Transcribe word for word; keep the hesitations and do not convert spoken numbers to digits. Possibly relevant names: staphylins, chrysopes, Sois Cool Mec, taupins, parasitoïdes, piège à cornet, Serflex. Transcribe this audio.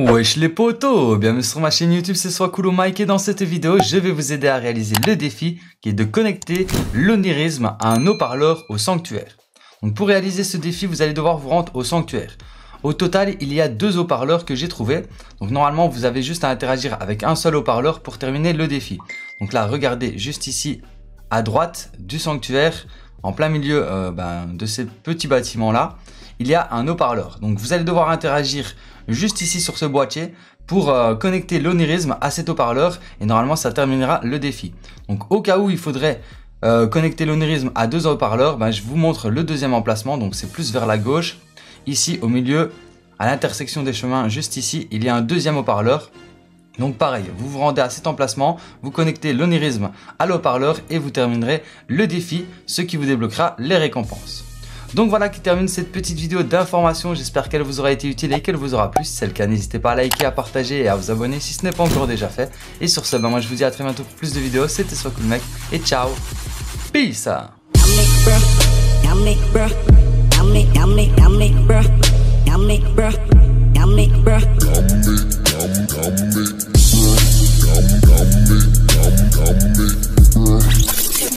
Wesh les potos, bienvenue sur ma chaîne YouTube, c'est Sois Cool Mec et dans cette vidéo, je vais vous aider à réaliser le défi qui est de connecter l'onirisme à un haut-parleur au sanctuaire. Donc pour réaliser ce défi, vous allez devoir vous rendre au sanctuaire. Au total, il y a deux haut-parleurs que j'ai trouvés. Donc normalement, vous avez juste à interagir avec un seul haut-parleur pour terminer le défi. Donc là, regardez juste ici à droite du sanctuaire, en plein milieu euh, ben, de ces petits bâtiments-là, il y a un haut-parleur. Donc vous allez devoir interagir juste ici sur ce boîtier pour euh, connecter l'onirisme à cet haut-parleur et normalement ça terminera le défi. Donc au cas où il faudrait euh, connecter l'onirisme à deux haut-parleurs, ben, je vous montre le deuxième emplacement, donc c'est plus vers la gauche. Ici au milieu, à l'intersection des chemins, juste ici, il y a un deuxième haut-parleur. Donc pareil, vous vous rendez à cet emplacement, vous connectez l'onirisme à l'haut-parleur et vous terminerez le défi, ce qui vous débloquera les récompenses. Donc voilà qui termine cette petite vidéo d'information, j'espère qu'elle vous aura été utile et qu'elle vous aura plu. Si c'est le cas, n'hésitez pas à liker, à partager et à vous abonner si ce n'est pas encore déjà fait. Et sur ce, ben moi je vous dis à très bientôt pour plus de vidéos, c'était Sois Cool Mec et ciao, peace!